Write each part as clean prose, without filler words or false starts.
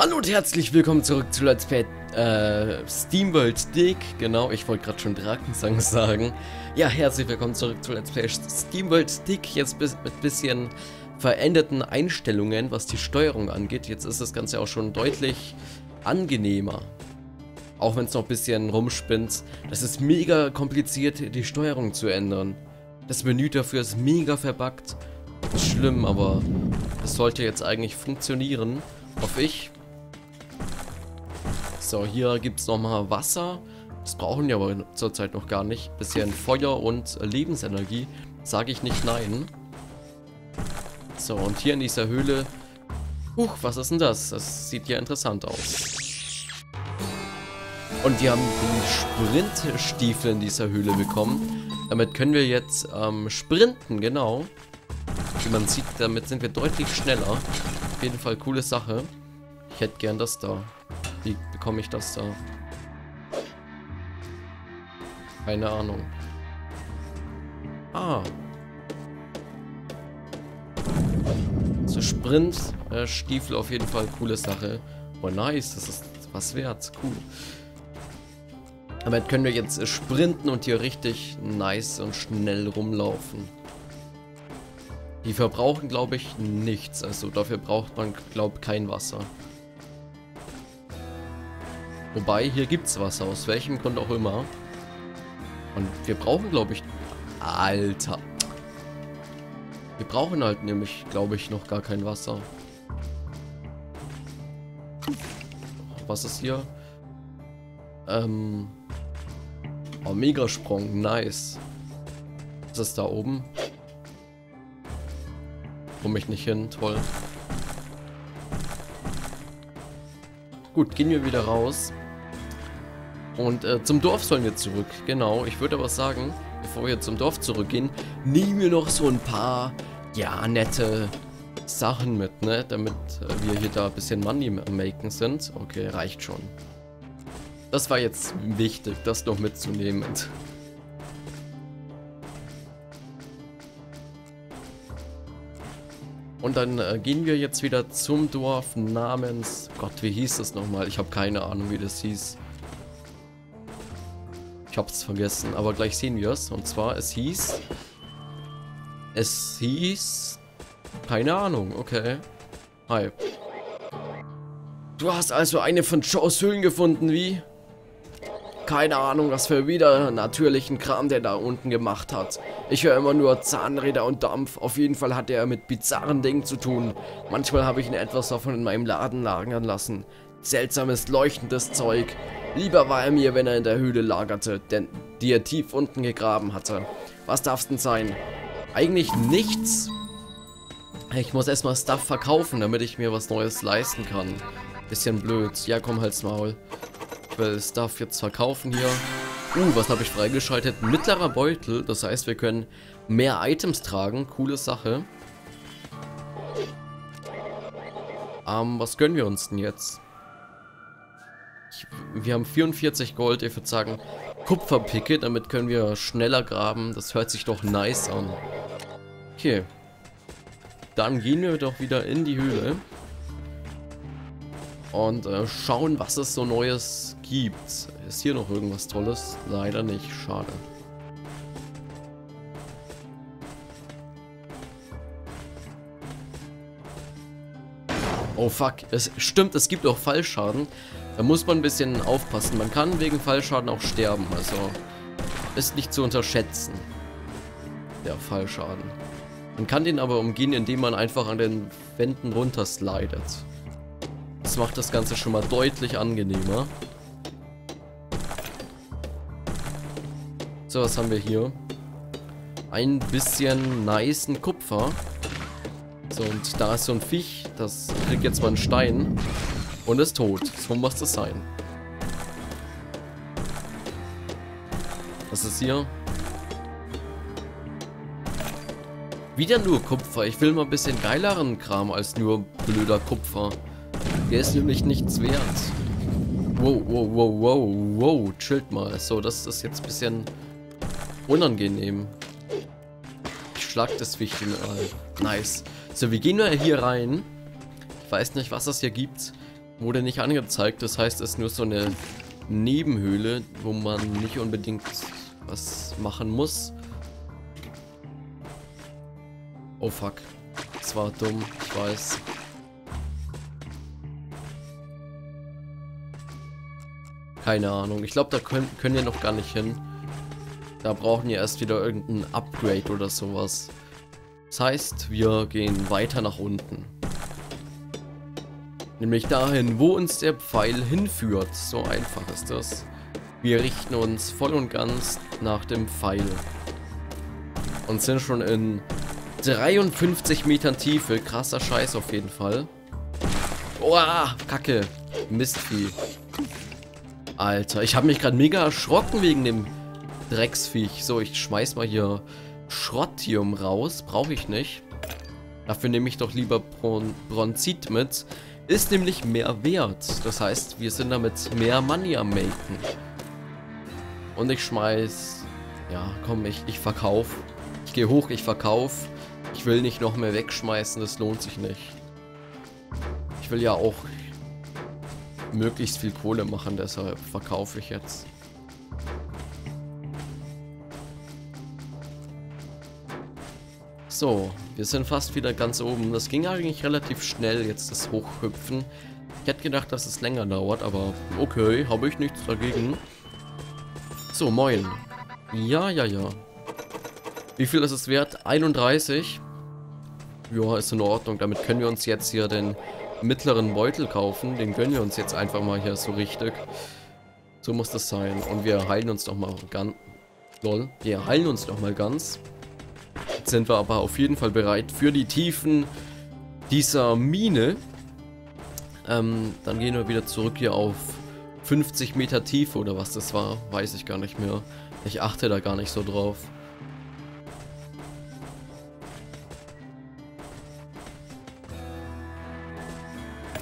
Hallo und herzlich willkommen zurück zu Let's Play SteamWorld Dig. Genau, ich wollte gerade schon Drakensang sagen. Ja, herzlich willkommen zurück zu Let's Play SteamWorld Dig. Jetzt mit bisschen veränderten Einstellungen, was die Steuerung angeht. Jetzt ist das Ganze auch schon deutlich angenehmer. Auch wenn es noch ein bisschen rumspinnt. Das ist mega kompliziert, die Steuerung zu ändern. Das Menü dafür ist mega verbuggt. Das ist schlimm, aber das sollte jetzt eigentlich funktionieren. Hoffe ich. So, hier gibt es nochmal Wasser. Das brauchen wir aber zurzeit noch gar nicht. Bisschen Feuer und Lebensenergie. Sage ich nicht nein. So, und hier in dieser Höhle... Huch, was ist denn das? Das sieht ja interessant aus. Und wir haben die Sprintstiefel in dieser Höhle bekommen. Damit können wir jetzt sprinten, genau. Wie man sieht, damit sind wir deutlich schneller. Auf jeden Fall coole Sache. Ich hätte gern das da. Wie bekomme ich das da? Keine Ahnung. Ah. So Sprint, Stiefel auf jeden Fall coole Sache. Oh nice, das ist was wert. Cool. Damit können wir jetzt sprinten und hier richtig nice und schnell rumlaufen. Die verbrauchen, glaube ich, nichts. Also dafür braucht man, glaube ich, kein Wasser. Wobei, hier gibt es Wasser, aus welchem Grund auch immer. Und wir brauchen, glaube ich... Alter! Wir brauchen halt nämlich, glaube ich, noch gar kein Wasser. Was ist hier? Omega-Sprung, nice. Was ist da oben? Komm ich nicht hin, toll. Gut, gehen wir wieder raus. Und zum Dorf sollen wir zurück, genau. Ich würde aber sagen, bevor wir zum Dorf zurückgehen, nehmen wir noch so ein paar, ja, nette Sachen mit, ne? Damit wir hier da ein bisschen Money machen sind. Okay, reicht schon. Das war jetzt wichtig, das noch mitzunehmen. Und dann gehen wir jetzt wieder zum Dorf namens... Gott, wie hieß das nochmal? Ich habe keine Ahnung, wie das hieß. Ich hab's vergessen, aber gleich sehen wir es. Und zwar, es hieß... Keine Ahnung, okay. Hi. Du hast also eine von Joes Höhlen gefunden, wie? Keine Ahnung, was für wieder natürlichen Kram der da unten gemacht hat. Ich höre immer nur Zahnräder und Dampf. Auf jeden Fall hat er mit bizarren Dingen zu tun. Manchmal habe ich ihn etwas davon in meinem Laden lagern lassen. Seltsames, leuchtendes Zeug. Lieber war er mir, wenn er in der Höhle lagerte, denn die er tief unten gegraben hatte. Was darf's denn sein? Eigentlich nichts. Ich muss erstmal Stuff verkaufen, damit ich mir was Neues leisten kann. Bisschen blöd. Ja, komm, halt's Maul. Ich will Stuff jetzt verkaufen hier. Was habe ich freigeschaltet? Mittlerer Beutel. Das heißt, wir können mehr Items tragen. Coole Sache. Was gönnen wir uns denn jetzt? Wir haben 44 Gold. Ich würde sagen, Kupferpicke. Damit können wir schneller graben. Das hört sich doch nice an. Okay. Dann gehen wir doch wieder in die Höhle. Und schauen, was es so Neues gibt. Ist hier noch irgendwas Tolles? Leider nicht, schade. Oh fuck, es stimmt, es gibt auch Fallschaden. Da muss man ein bisschen aufpassen. Man kann wegen Fallschaden auch sterben, also ist nicht zu unterschätzen. Der Fallschaden. Man kann den aber umgehen, indem man einfach an den Wänden runterslidet. Das macht das Ganze schon mal deutlich angenehmer. So, was haben wir hier? Ein bisschen nicen Kupfer. So, und da ist so ein Viech, das kriegt jetzt mal einen Stein und ist tot. So muss das sein. Was ist hier? Wieder nur Kupfer. Ich will mal ein bisschen geileren Kram als nur blöder Kupfer. Der ist nämlich nichts wert. Wow, wow, wow, wow, wow. Chillt mal. So, das ist jetzt ein bisschen unangenehm. Ich schlag das Wichtige mal. Nice. So, wir gehen hier rein. Ich weiß nicht, was es hier gibt. Wurde nicht angezeigt, das heißt, es ist nur so eine Nebenhöhle, wo man nicht unbedingt was machen muss. Oh fuck, das war dumm, ich weiß. Keine Ahnung, ich glaube, da können wir noch gar nicht hin. Da brauchen wir erst wieder irgendein Upgrade oder sowas. Das heißt, wir gehen weiter nach unten. Nämlich dahin, wo uns der Pfeil hinführt. So einfach ist das. Wir richten uns voll und ganz nach dem Pfeil. Und sind schon in 53 Metern Tiefe. Krasser Scheiß auf jeden Fall. Oha, Kacke. Mistvieh. Alter, ich habe mich gerade mega erschrocken wegen dem Drecksviech. So, ich schmeiß mal hier Schrottium raus. Brauche ich nicht. Dafür nehme ich doch lieber Bronzit mit. Ist nämlich mehr wert. Das heißt, wir sind damit mehr Money am Making. Und ich schmeiß... Ja, komm, ich verkaufe. Ich gehe hoch, ich verkaufe. Ich will nicht noch mehr wegschmeißen, das lohnt sich nicht. Ich will ja auch möglichst viel Kohle machen, deshalb verkaufe ich jetzt. So, wir sind fast wieder ganz oben. Das ging eigentlich relativ schnell, jetzt das Hochhüpfen. Ich hätte gedacht, dass es länger dauert, aber okay, habe ich nichts dagegen. So, moin. Ja. Wie viel ist es wert? 31. Ja, ist in Ordnung. Damit können wir uns jetzt hier den mittleren Beutel kaufen. Den gönnen wir uns jetzt einfach mal hier so richtig. So muss das sein. Und wir heilen uns doch mal ganz. Lol. Wir heilen uns doch mal ganz. Jetzt sind wir aber auf jeden Fall bereit für die Tiefen dieser Mine. Dann gehen wir wieder zurück hier auf 50 Meter Tiefe oder was das war. Weiß ich gar nicht mehr. Ich achte da gar nicht so drauf.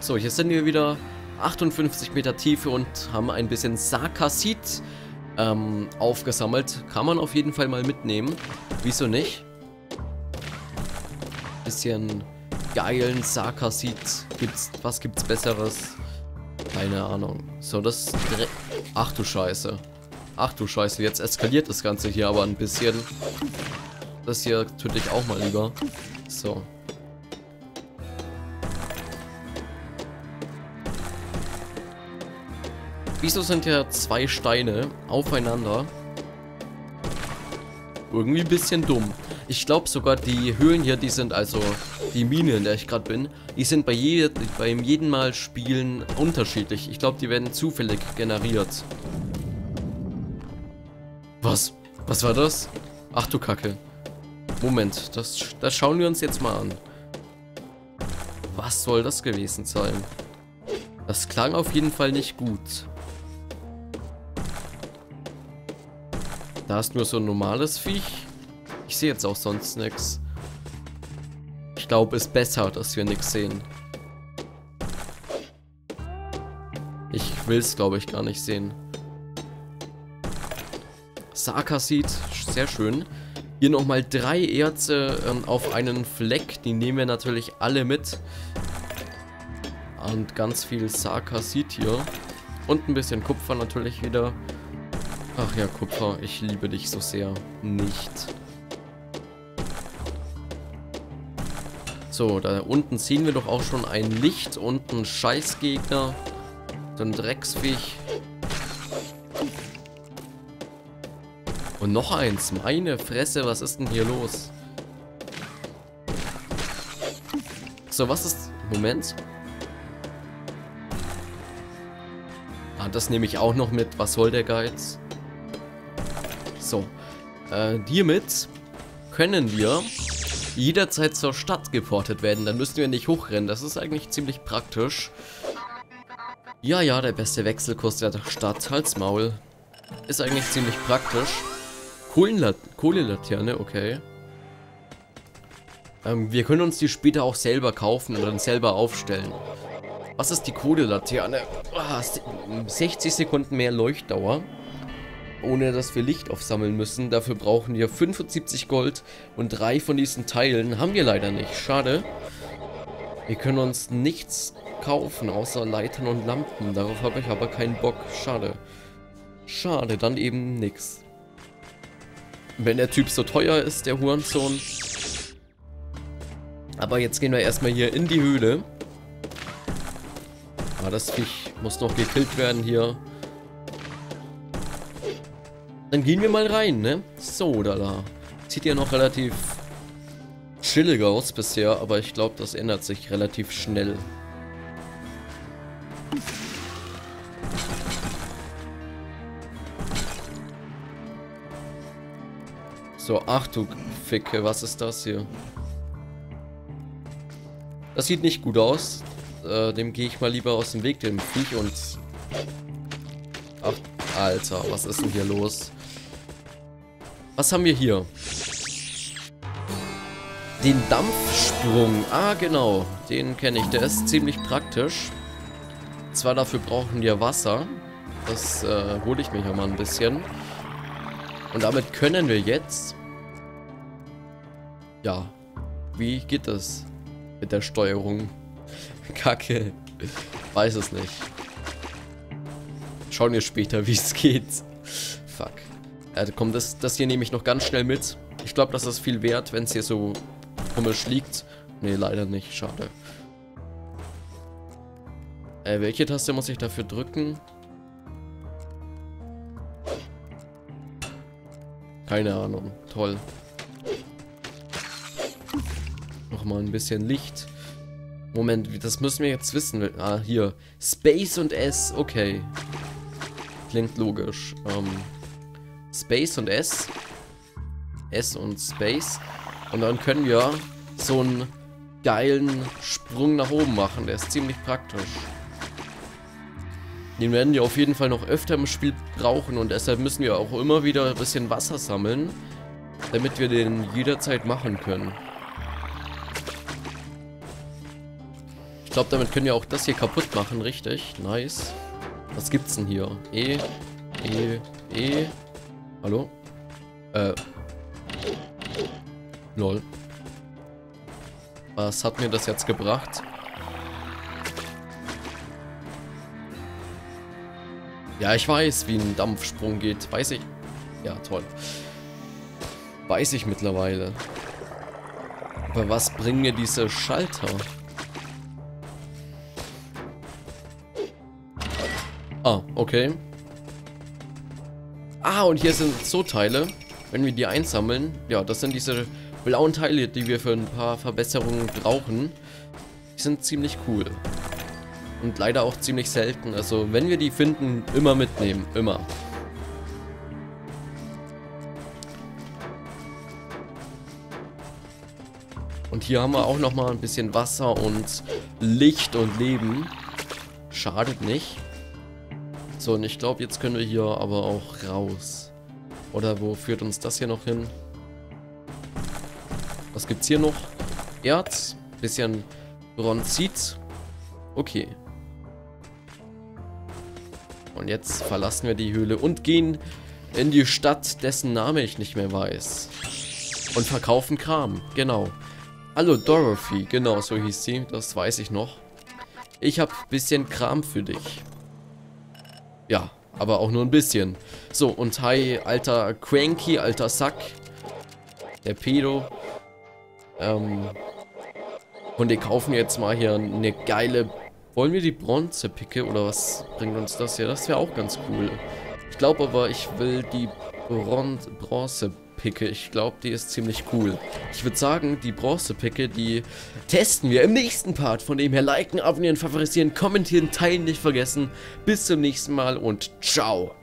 So, hier sind wir wieder 58 Meter Tiefe und haben ein bisschen Sarkassit aufgesammelt. Kann man auf jeden Fall mal mitnehmen. Wieso nicht? Bisschen geilen Sarkassit. Was gibt's Besseres? Keine Ahnung. So, das... Ach du Scheiße. Ach du Scheiße, jetzt eskaliert das Ganze hier aber ein bisschen. Das hier töte ich auch mal lieber. So. Wieso sind ja zwei Steine aufeinander? Irgendwie ein bisschen dumm. Ich glaube sogar, die Höhlen hier, die sind also... Die Mine, in der ich gerade bin, die sind beim jeden Mal Spielen unterschiedlich. Ich glaube, die werden zufällig generiert. Was? Was war das? Ach du Kacke. Moment, das schauen wir uns jetzt mal an. Was soll das gewesen sein? Das klang auf jeden Fall nicht gut. Da ist nur so ein normales Viech. Ich sehe jetzt auch sonst nichts. Ich glaube, es ist besser, dass wir nichts sehen. Ich will es, glaube ich, gar nicht sehen. Sarkassit, sehr schön. Hier nochmal 3 Erze auf einen Fleck. Die nehmen wir natürlich alle mit. Und ganz viel Sarkassit hier. Und ein bisschen Kupfer natürlich wieder. Ach ja, Kupfer, ich liebe dich so sehr. Nicht. So, da unten ziehen wir doch auch schon ein Licht und einen Scheißgegner. So ein Drecksviech. Und noch eins. Meine Fresse, was ist denn hier los? So, was ist... Moment. Ah, das nehme ich auch noch mit. Was soll der Geiz? So. Hiermit können wir jederzeit zur Stadt geportet werden. Dann müssen wir nicht hochrennen. Das ist eigentlich ziemlich praktisch. Ja, der beste Wechselkurs der Stadt. Halt's Maul. Ist eigentlich ziemlich praktisch. Kohlelaterne, okay. Wir können uns die später auch selber kaufen und dann selber aufstellen. Was ist die Kohlelaterne? 60 Sekunden mehr Leuchtdauer. Ohne dass wir Licht aufsammeln müssen. Dafür brauchen wir 75 Gold und 3 von diesen Teilen haben wir leider nicht. Schade. Wir können uns nichts kaufen, außer Leitern und Lampen. Darauf habe ich aber keinen Bock. Schade. Schade, dann eben nix. Wenn der Typ so teuer ist, der Hurensohn. Aber jetzt gehen wir erstmal hier in die Höhle. Ah, das Viech muss noch gekillt werden hier. Dann gehen wir mal rein, ne? So, da. Sieht ja noch relativ chillig aus bisher, aber ich glaube, das ändert sich relativ schnell. So, ach du Ficke, was ist das hier? Das sieht nicht gut aus. Dem gehe ich mal lieber aus dem Weg, dem Viech, und... Ach, Alter, was ist denn hier los? Was haben wir hier? Den Dampfsprung. Ah, genau. Den kenne ich. Der ist ziemlich praktisch. Zwar dafür brauchen wir Wasser. Das hole ich mir hier mal ein bisschen. Und damit können wir jetzt... Ja. Wie geht das mit der Steuerung? Kacke. Weiß es nicht. Schauen wir später, wie es geht. Fuck. Komm, das hier nehme ich noch ganz schnell mit. Ich glaube, das ist viel wert, wenn es hier so komisch liegt. Ne, leider nicht. Schade. Welche Taste muss ich dafür drücken? Keine Ahnung. Toll. Nochmal ein bisschen Licht. Moment, das müssen wir jetzt wissen. Ah, hier. Space und S. Okay. Klingt logisch. Space und S. S und Space. Und dann können wir so einen geilen Sprung nach oben machen. Der ist ziemlich praktisch. Den werden wir auf jeden Fall noch öfter im Spiel brauchen. Und deshalb müssen wir auch immer wieder ein bisschen Wasser sammeln, damit wir den jederzeit machen können. Ich glaube, damit können wir auch das hier kaputt machen. Richtig. Nice. Was gibt's denn hier? Hallo? Lol. Was hat mir das jetzt gebracht? Ja, ich weiß, wie ein Dampfsprung geht. Weiß ich. Ja, toll. Weiß ich mittlerweile. Aber was bringen mir diese Schalter? Ah, okay. Ah, und hier sind so Teile. Wenn wir die einsammeln. Ja, das sind diese blauen Teile, die wir für ein paar Verbesserungen brauchen. Die sind ziemlich cool. Und leider auch ziemlich selten. Also, wenn wir die finden, immer mitnehmen. Immer. Und hier haben wir auch nochmal ein bisschen Wasser und Licht und Leben. Schadet nicht. So, und ich glaube, jetzt können wir hier aber auch raus. Oder wo führt uns das hier noch hin? Was gibt's hier noch? Erz, bisschen Bronzit. Okay. Und jetzt verlassen wir die Höhle und gehen in die Stadt, dessen Name ich nicht mehr weiß. Und verkaufen Kram, genau. Hallo Dorothy, genau so hieß sie, das weiß ich noch. Ich habe ein bisschen Kram für dich. Ja, aber auch nur ein bisschen. So, und hi, alter Cranky, alter Sack. Der Pedo. Und wir kaufen jetzt mal hier eine geile... Wollen wir die Bronzepicke oder was bringt uns das hier? Das wäre auch ganz cool. Ich glaube aber, ich will die Bronzepicke. Ich glaube, die ist ziemlich cool. Ich würde sagen, die Bronzepicke, die testen wir im nächsten Part. Von dem her liken, abonnieren, favorisieren, kommentieren, teilen nicht vergessen. Bis zum nächsten Mal und ciao.